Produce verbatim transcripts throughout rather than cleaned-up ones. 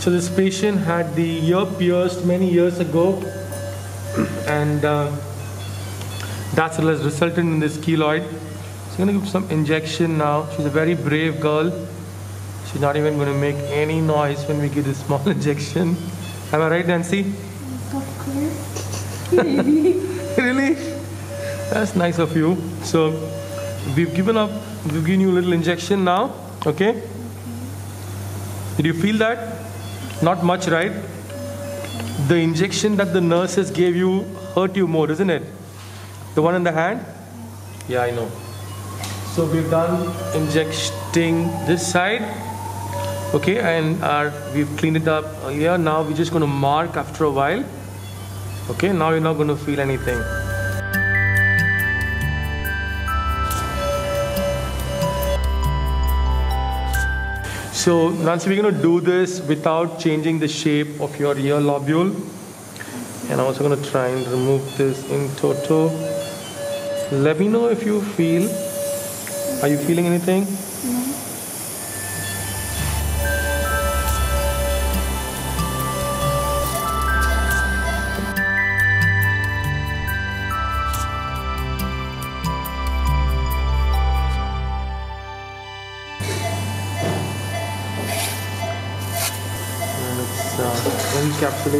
So this patient had the ear pierced many years ago, and uh, that's what has resulted in this keloid. So I'm going to give some injection now. She's a very brave girl. She's not even going to make any noise when we give this small injection. Am I right, Nancy? Of course. Really? That's nice of you. So we've given up, we've given you a little injection now, okay? Did you feel that? Not much, right? The injection that the nurses gave you hurt you more, doesn't it? The one in the hand? Yeah, I know. So we've done injecting this side, okay, and our, we've cleaned it up here. Now we're just going to mark after a while, okay? Now you're not going to feel anything. So Nancy, we're going to do this without changing the shape of your ear lobule, and I'm also going to try and remove this in toto. Let me know if you feel. Are you feeling anything? No. And it's uh,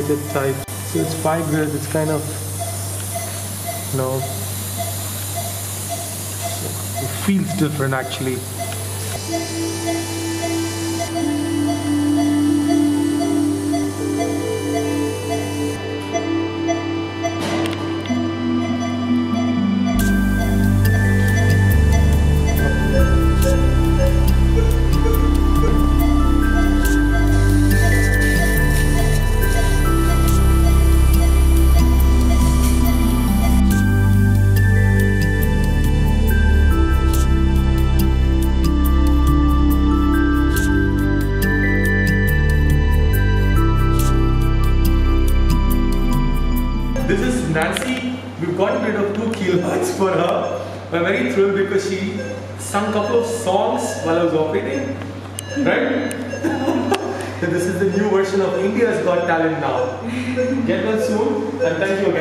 encapsulated type. So it's fibrous, it's kind of, you know, it feels different actually. This is Nancy. We've gotten rid of two keloids for her. We're very thrilled because she sung a couple of songs while I was operating. Right? So this is the new version of India's Got Talent now. Get one soon, and thank you again.